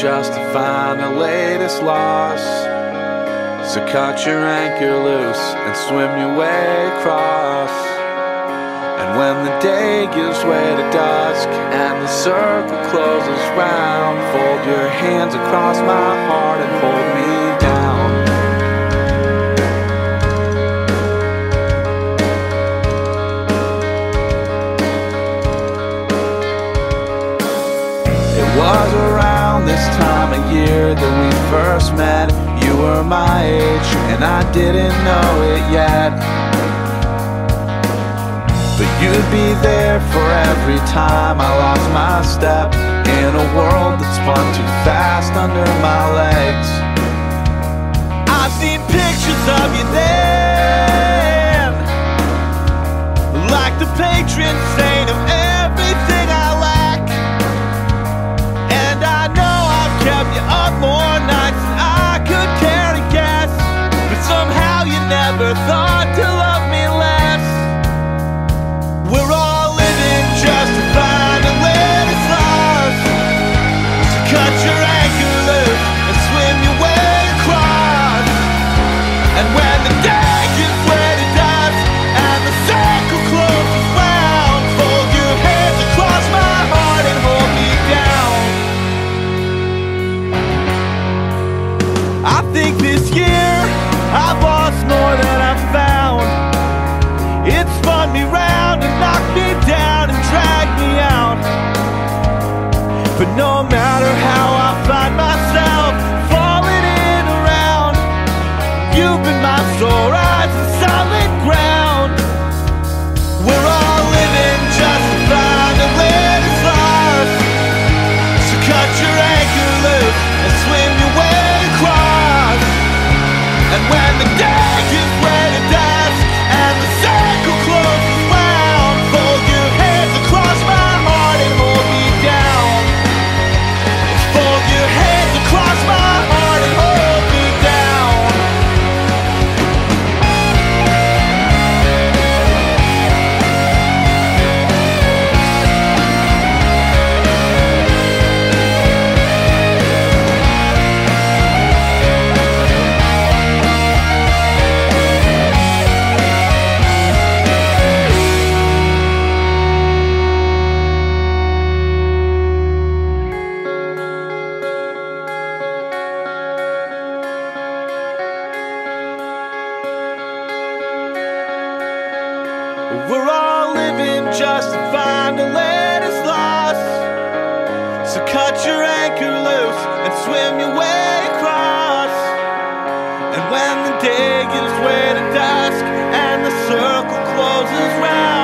justifying the latest loss. So cut your anchor loose and swim your way across. And when the day gives way to dusk and the circle closes round, fold your hands across my heart and hold me down. Was around this time of year that we first met. You were my age and I didn't know it yet, but you'd be there for every time I lost my step in a world that spun too fast under my legs. I've seen pictures of you then, like the patron saint of everything I lack. And I know I've kept you up more nights than I could care to guess, but somehow you never thought to love me less. We're all living just to find a way to love. So cut your anchor loose and swim your way across. And when the day gives way to dusk and the circle closes round, fold your hands across my heart and hold me down. I think this year I've lost more than I've found. It spun me round and knocked me down and dragged me out. But no matter how I find myself falling in around, you've been my sole rise and solid ground. We're all living just to find a way to love. So cut your anchor loose and swim your way across. And when the day gives way to dusk and the circle closes round, fold your hands across my heart and hold me down. Fold your hands across my heart and hold me down. We're all living just to find the latest loss. So cut your anchor loose and swim your way across. And when the day gives way to dusk and the circle closes round,